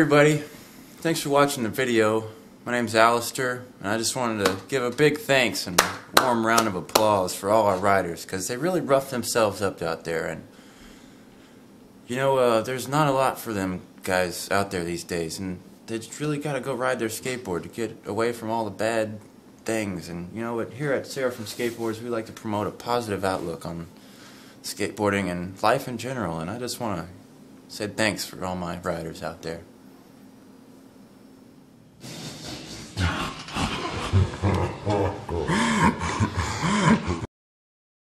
everybody, thanks for watching the video. My name's Alistair, and I just wanted to give a big thanks and a warm round of applause for all our riders, because they really roughed themselves up out there, and you know, there's not a lot for them guys out there these days, and they just really gotta go ride their skateboard to get away from all the bad things. And you know what, here at Seraphim Skateboards, we like to promote a positive outlook on skateboarding and life in general, and I just wanna say thanks for all my riders out there.